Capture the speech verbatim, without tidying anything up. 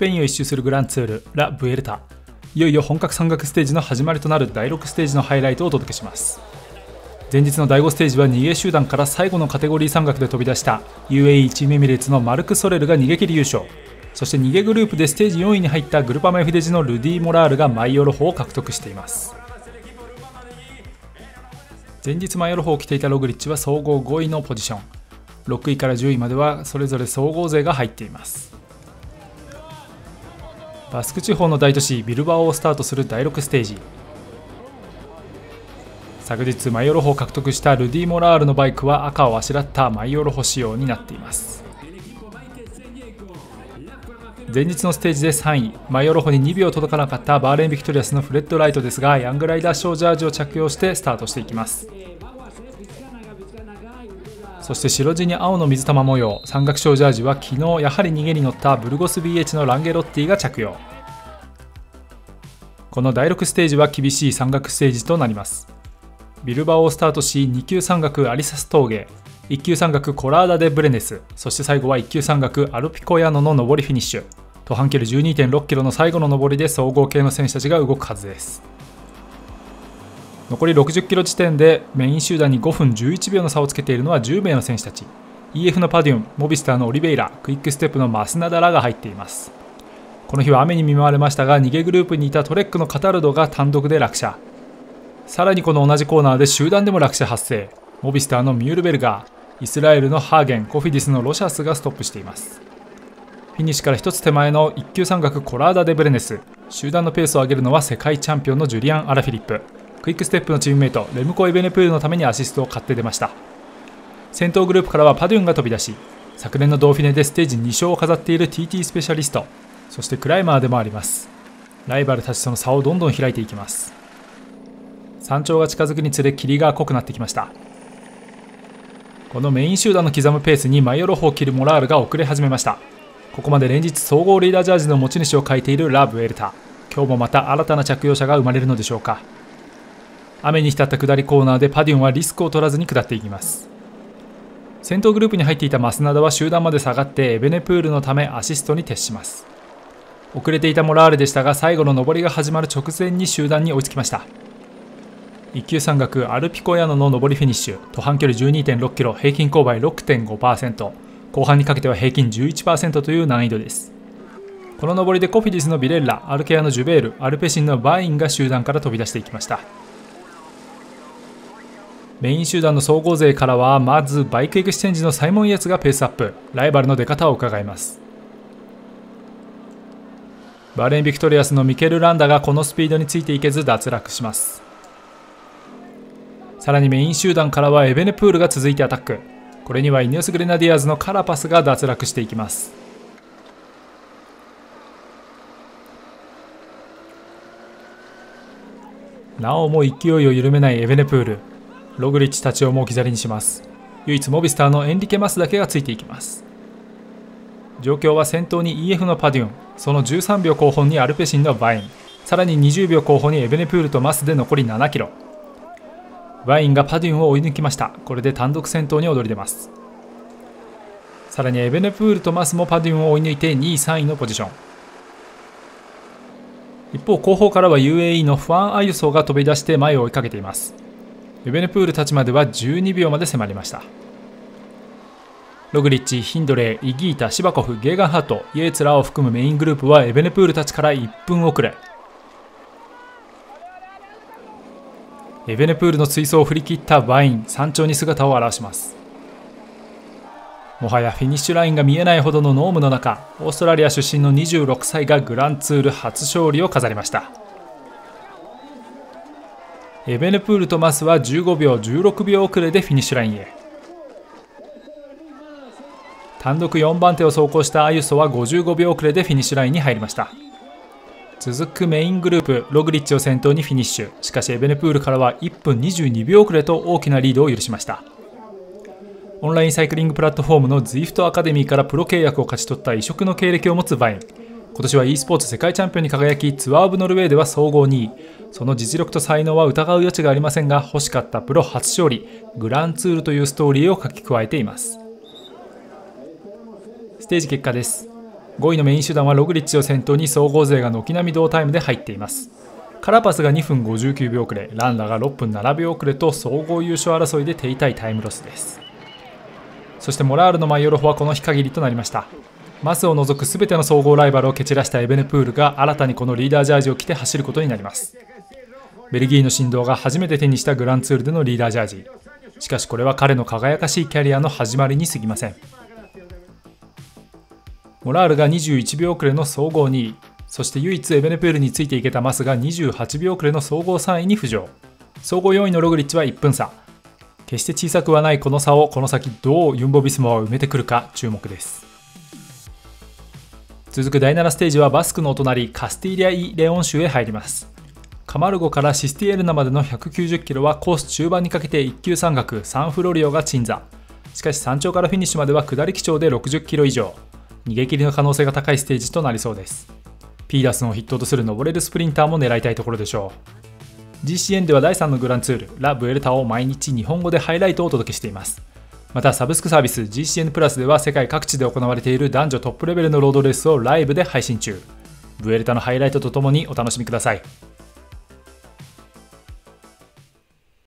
ペインを一周するグランツールラ・ブエルタ、いよいよ本格山岳ステージの始まりとなるだいろくステージのハイライトをお届けします。前日のだいごステージはにげい集団から最後のカテゴリー山岳で飛び出した ユーエーイー チームエミレーツのマルク・ソレルが逃げ切り優勝、そして逃げグループでステージよんいに入ったグルパマエフィデジのルディ・モラールがマイヨロホを獲得しています。前日マイヨロホを着ていたログリッチは総合ごいのポジション、ろくいからじゅういまではそれぞれ総合勢が入っています。バスク地方の大都市ビルバオをスタートするだいろくステージ、昨日マイヨロホを獲得したルディ・モラールのバイクは赤をあしらったマイヨロホ仕様になっています。前日のステージでさんい、マイヨロホににびょう届かなかったバーレン・ビクトリアスのフレッド・ライトですが、ヤングライダー賞ジャージを着用してスタートしていきます。そして白地に青の水玉模様、山岳賞ジャージは昨日やはり逃げに乗ったブルゴス ビーエイチ のランゲロッティが着用。このだいろくステージは厳しい山岳ステージとなります。ビルバオをスタートし、に級山岳アリサス峠、いっ級山岳コラーダ・デ・ブレネス、そして最後はいっ級山岳アルピコヤノの上りフィニッシュ、途半距離 じゅうにてんろくキロ の最後の上りで総合系の選手たちが動くはずです。残り ろくじゅっキロ 地点でメイン集団にごふんじゅういちびょうの差をつけているのはじゅうめいの選手たち、 イーエフ のパデュン、モビスターのオリベイラ、クイックステップのマスナダラが入っています。この日は雨に見舞われましたが、逃げグループにいたトレックのカタルドが単独で落車、さらにこの同じコーナーで集団でも落車発生、モビスターのミュールベルガー、イスラエルのハーゲン、コフィディスのロシャスがストップしています。フィニッシュからひとつ手前のいっ級山岳コラーダ・デ・ブレネス、集団のペースを上げるのは世界チャンピオンのジュリアン・アラフィリップ、クイックステップのチームメイトレムコ・エベネプールのためにアシストを買って出ました。先頭グループからはパデュンが飛び出し、昨年のドーフィネでステージにしょうを飾っている ティーティー スペシャリスト、そしてクライマーでもあります。ライバルたちとの差をどんどん開いていきます。山頂が近づくにつれ霧が濃くなってきました。このメイン集団の刻むペースにマイヨロホを切るモラールが遅れ始めました。ここまで連日総合リーダージャージの持ち主を欠いているラ・ブエルタ、今日もまた新たな着用者が生まれるのでしょうか。雨に浸った下りコーナーでパデュンはリスクを取らずに下っていきます。先頭グループに入っていたマスナダは集団まで下がってエベネプールのためアシストに徹します。遅れていたモラールでしたが、最後の上りが始まる直前に集団に追いつきました。いっ級山岳アルピコヤノの上りフィニッシュ、途半距離 じゅうにてんろくキロ、平均勾配 ろくてんごパーセント、 後半にかけては平均 じゅういちパーセント という難易度です。この上りでコフィディスのビレッラ、アルケアのジュベール、アルペシンのバインが集団から飛び出していきました。メイン集団の総合勢からはまずバイクエクスチェンジのサイモン・イエツがペースアップ、ライバルの出方を伺います。バーレン・ビクトリアスのミケル・ランダがこのスピードについていけず脱落します。さらにメイン集団からはエベネプールが続いてアタック、これにはイニオス・グレナディアーズのカラパスが脱落していきます。なおも勢いを緩めないエベネプール、ログリッチたちをもう置き去りにします。唯一モビスターのエンリケ・マスだけがついていきます。状況は先頭に イーエフ のパデュン、そのじゅうさんびょうこう方にアルペシンのバイン、さらににじゅうびょうこう方にエベネプールとマスで残りななキロ、バインがパデュンを追い抜きました。これで単独先頭に躍り出ます。さらにエベネプールとマスもパデュンを追い抜いてにいさんいのポジション。一方後方からは ユーエーイー のファン・アユソが飛び出して前を追いかけています。エベネプールたちまではじゅうにびょうまで迫りました。ログリッチ、ヒンドレー、イギータ、シバコフ、ゲーガンハート、イエーツらを含むメイングループはエベネプールたちからいっぷん遅れ。エベネプールの追走を振り切ったバイン、山頂に姿を現します。もはやフィニッシュラインが見えないほどの濃霧の中、オーストラリア出身のにじゅうろくさいがグランツール初勝利を飾りました。エベネプールとマスはじゅうごびょう、じゅうろくびょう遅れでフィニッシュラインへ。単独よんばんてを走行したアユソはごじゅうごびょう遅れでフィニッシュラインに入りました。続くメイングループログリッチを先頭にフィニッシュ、しかしエベネプールからはいっぷんにじゅうにびょう遅れと大きなリードを許しました。オンラインサイクリングプラットフォームの Zwift アカデミーからプロ契約を勝ち取った異色の経歴を持つバイン、今年は e スポーツ世界チャンピオンに輝き、ツアー・オブ・ノルウェーでは総合にい、その実力と才能は疑う余地がありませんが、欲しかったプロ初勝利グランツールというストーリーを書き加えています。ステージ結果です。ごいのメイン集団はログリッチを先頭に総合勢が軒並み同タイムで入っています。カラパスがにふんごじゅうきゅうびょう遅れ、ランダがろっぷんななびょう遅れと総合優勝争いで手痛いタイムロスです。そしてモラールのマイオロフはこの日限りとなりました。マスを除く全ての総合ライバルを蹴散らしたエベネプールが新たにこのリーダージャージを着て走ることになります。ベルギーの神童が初めて手にしたグランツールでのリーダージャージ、しかしこれは彼の輝かしいキャリアの始まりに過ぎません。モラールがにじゅういちびょう遅れの総合にい、そして唯一エベネプールについていけたマスがにじゅうはちびょう遅れの総合さんいに浮上。総合よんいのログリッチはいっぷんさ。決して小さくはないこの差をこの先どうユンボビスモは埋めてくるか注目です。続くだいななステージはバスクのお隣カスティリア・イ・レオン州へ入ります。カマルゴからシスティエルナまでのひゃくきゅうじゅっキロはコース中盤にかけていっ級山岳サンフロリオが鎮座。しかし山頂からフィニッシュまでは下り基調でろくじゅっキロ以上、逃げ切りの可能性が高いステージとなりそうです。ピーダスンを筆頭とする登れるスプリンターも狙いたいところでしょう。 ジーシーエヌ ではだいさんのグランツールラ・ブエルタを毎日日本語でハイライトをお届けしています。またサブスクサービス ジーシーエヌ プラスでは世界各地で行われている男女トップレベルのロードレースをライブで配信中。ブエルタのハイライトとともにお楽しみください。